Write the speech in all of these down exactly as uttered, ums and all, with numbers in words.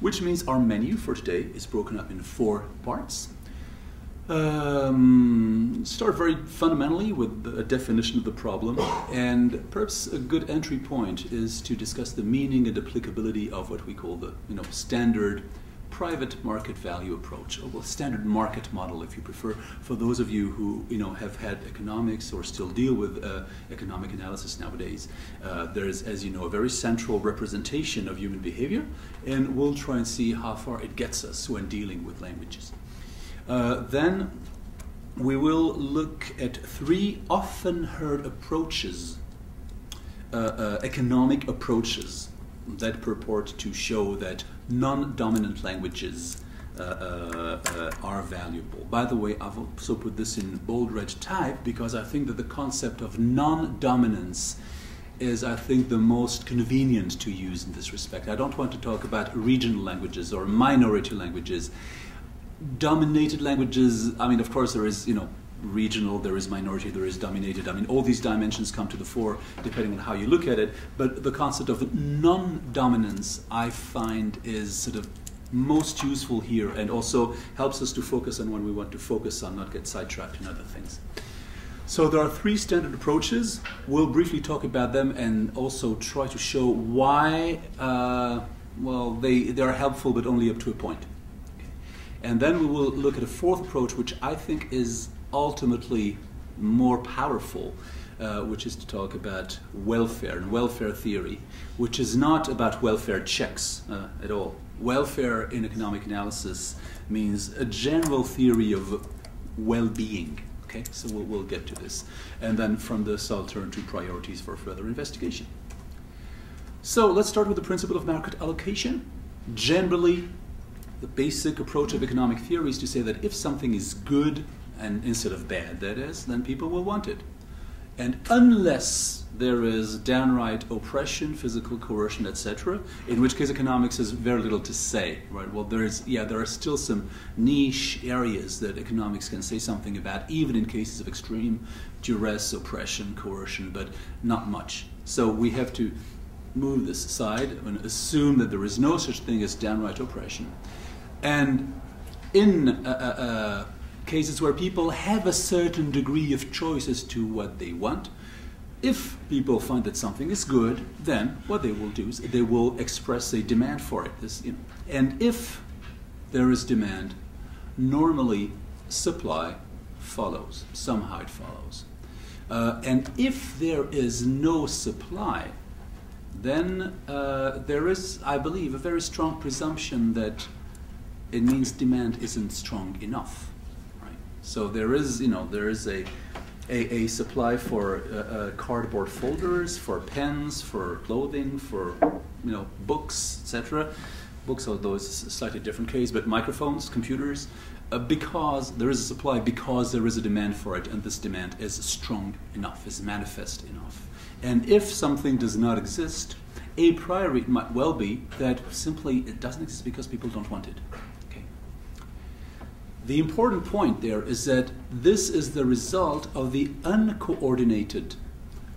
which means our menu for today is broken up in four parts. Um, start very fundamentally with a definition of the problem, and perhaps a good entry point is to discuss the meaning and applicability of what we call the you know, standard private market value approach, or well, standard market model if you prefer, for those of you who you know have had economics or still deal with uh, economic analysis nowadays. Uh, there is, as you know, a very central representation of human behavior, and we'll try and see how far it gets us when dealing with languages. Uh, then we will look at three often heard approaches, uh, uh, economic approaches, that purport to show that non-dominant languages uh, uh, uh, are valuable. By the way, I've also put this in bold red type because I think that the concept of non-dominance is, I think, the most convenient to use in this respect. I don't want to talk about regional languages or minority languages. Dominated languages, I mean, of course, there is, you know, regional, there is minority, there is dominated. I mean, all these dimensions come to the fore depending on how you look at it. But the concept of non-dominance, I find, is sort of most useful here and also helps us to focus on what we want to focus on, not get sidetracked in other things. So there are three standard approaches. We'll briefly talk about them and also try to show why, uh, well, they, they are helpful, but only up to a point. And then we will look at a fourth approach, which I think is ultimately more powerful, uh, which is to talk about welfare and welfare theory, which is not about welfare checks uh, at all. Welfare in economic analysis means a general theory of well-being. Okay, so we'll, we'll get to this. And then from this, I'll turn to priorities for further investigation. So let's start with the principle of market allocation. Generally, the basic approach of economic theory is to say that if something is good, and instead of bad, that is, then people will want it. And unless there is downright oppression, physical coercion, et cetera, in which case economics has very little to say, right? Well, there is, yeah, there are still some niche areas that economics can say something about, even in cases of extreme duress, oppression, coercion, but not much. So we have to move this aside and assume that there is no such thing as downright oppression. And in uh, uh, uh, cases where people have a certain degree of choice as to what they want, if people find that something is good, then what they will do is they will express a demand for it. This, you know, and if there is demand, normally supply follows. Somehow it follows. Uh, and if there is no supply, then uh, there is, I believe, a very strong presumption that it means demand isn't strong enough, right? So there is, you know, there is a, a, a supply for uh, uh, cardboard folders, for pens, for clothing, for, you know, books, et cetera. Books, although it's a slightly different case, but microphones, computers, uh, because there is a supply, because there is a demand for it, and this demand is strong enough, is manifest enough. And if something does not exist, a priori it might well be that simply it doesn't exist because people don't want it. Okay. The important point there is that this is the result of the uncoordinated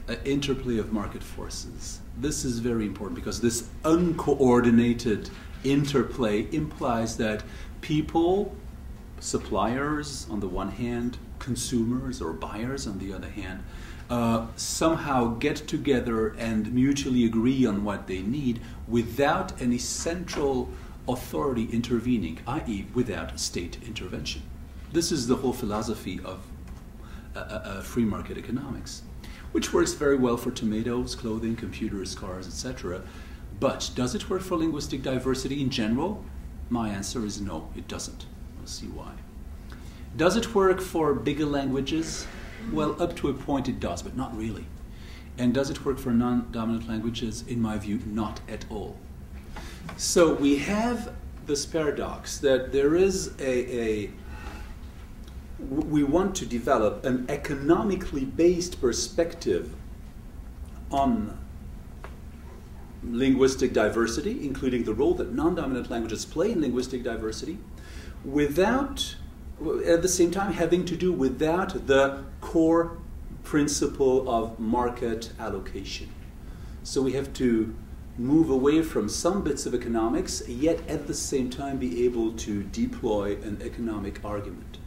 uh, interplay of market forces. This is very important because this uncoordinated interplay implies that people, suppliers on the one hand, consumers or buyers on the other hand, Uh, somehow get together and mutually agree on what they need without any central authority intervening, that is without state intervention. This is the whole philosophy of uh, uh, free market economics, which works very well for tomatoes, clothing, computers, cars, et cetera. But does it work for linguistic diversity in general? My answer is no, it doesn't. We'll see why. Does it work for bigger languages? Well, up to a point it does, but not really. And does it work for non-dominant languages? In my view, not at all. So we have this paradox that there is a, a we want to develop an economically based perspective on linguistic diversity, including the role that non-dominant languages play in linguistic diversity, without at the same time having to do without the core principle of market allocation. So we have to move away from some bits of economics, yet at the same time be able to deploy an economic argument.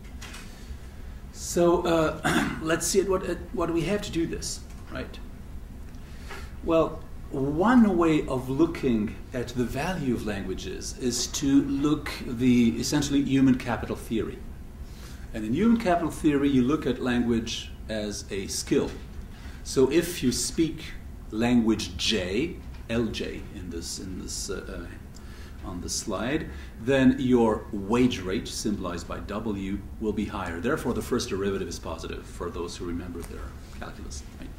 So uh, let's see at what, at what we have to do this, right? Well, one way of looking at the value of languages is to look the essentially human capital theory. And in human capital theory, you look at language as a skill. So if you speak language J, L J in this, in this, uh, uh, on this slide, then your wage rate, symbolized by W, will be higher. Therefore, the first derivative is positive for those who remember their calculus. Right?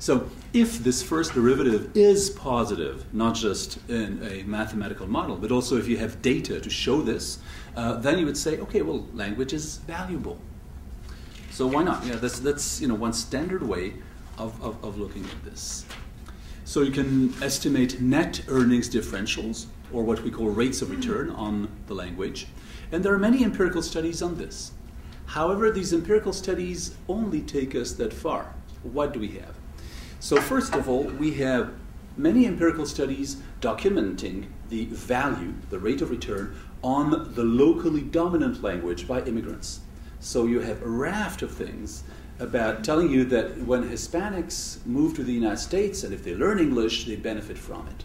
So if this first derivative is positive, not just in a mathematical model, but also if you have data to show this, uh, then you would say, okay, well, language is valuable. So why not? Yeah, that's, that's you know, one standard way of, of, of looking at this. So you can estimate net earnings differentials, or what we call rates of return on the language. And there are many empirical studies on this. However, these empirical studies only take us that far. What do we have? So first of all, we have many empirical studies documenting the value, the rate of return, on the locally dominant language by immigrants. So you have a raft of things about telling you that when Hispanics move to the United States and if they learn English, they benefit from it.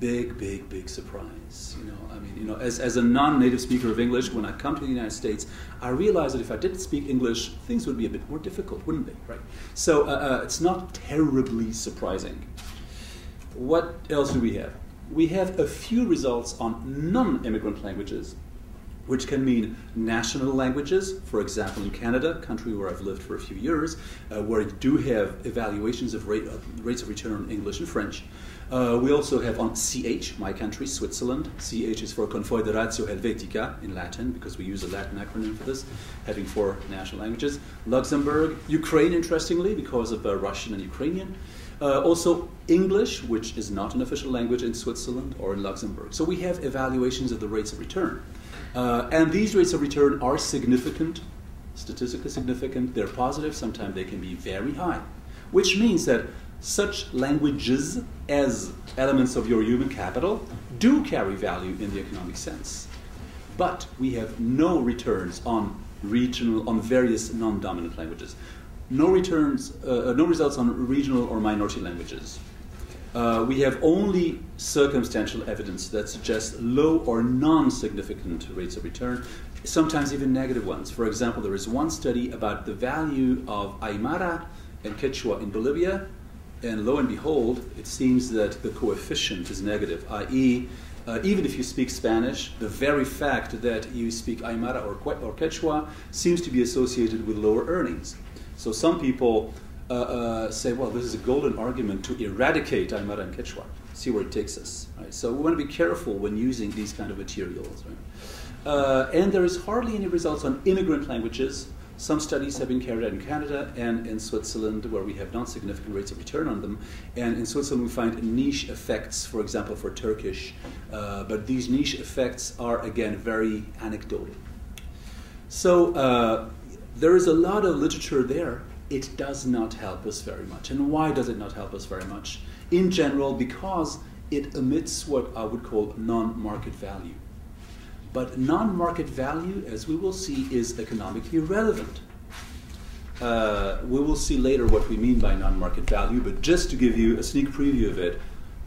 Big, big, big surprise. You know, I mean, you know, as, as a non-native speaker of English, when I come to the United States, I realize that if I didn't speak English, things would be a bit more difficult, wouldn't they? Right? So uh, uh, it's not terribly surprising. What else do we have? We have a few results on non-immigrant languages, which can mean national languages, for example, in Canada, a country where I've lived for a few years, uh, where you do have evaluations of rate, uh, rates of return on English and French. Uh, we also have on C H, my country, Switzerland. C H is for Confederatio Helvetica in Latin, because we use a Latin acronym for this, having four national languages. Luxembourg, Ukraine, interestingly, because of uh, Russian and Ukrainian. Uh, also English, which is not an official language in Switzerland or in Luxembourg. So we have evaluations of the rates of return. Uh, and these rates of return are significant, statistically significant. They're positive. Sometimes they can be very high, which means that such languages as elements of your human capital do carry value in the economic sense. But we have no returns on regional, on various non-dominant languages. No returns, uh, no results on regional or minority languages. Uh, we have only circumstantial evidence that suggests low or non-significant rates of return, sometimes even negative ones. For example, there is one study about the value of Aymara and Quechua in Bolivia, and lo and behold, it seems that the coefficient is negative, that is, uh, even if you speak Spanish, the very fact that you speak Aymara or, que or Quechua seems to be associated with lower earnings. So some people Uh, uh, say, well, this is a golden argument to eradicate Aymara and Quechua, see where it takes us. Right? So we want to be careful when using these kind of materials. Right? Uh, and there is hardly any results on immigrant languages. Some studies have been carried out in Canada and in Switzerland, where we have non-significant rates of return on them. And in Switzerland, we find niche effects, for example, for Turkish. Uh, but these niche effects are, again, very anecdotal. So uh, there is a lot of literature there. It does not help us very much. And why does it not help us very much? In general, because it omits what I would call non-market value. But non-market value, as we will see, is economically relevant. Uh, we will see later what we mean by non-market value, but just to give you a sneak preview of it,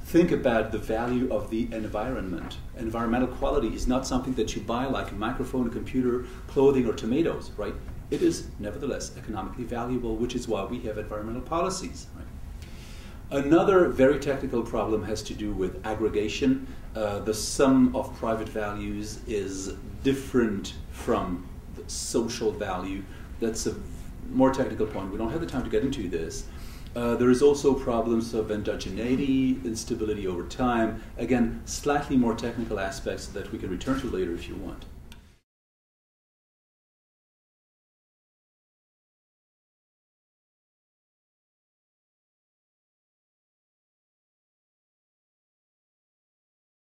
think about the value of the environment. Environmental quality is not something that you buy like a microphone, a computer, clothing, or tomatoes, right? It is, nevertheless, economically valuable, which is why we have environmental policies. Right? Another very technical problem has to do with aggregation. Uh, the sum of private values is different from the social value. That's a more technical point. We don't have the time to get into this. Uh, there is also problems of endogeneity, instability over time. Again, slightly more technical aspects that we can return to later if you want.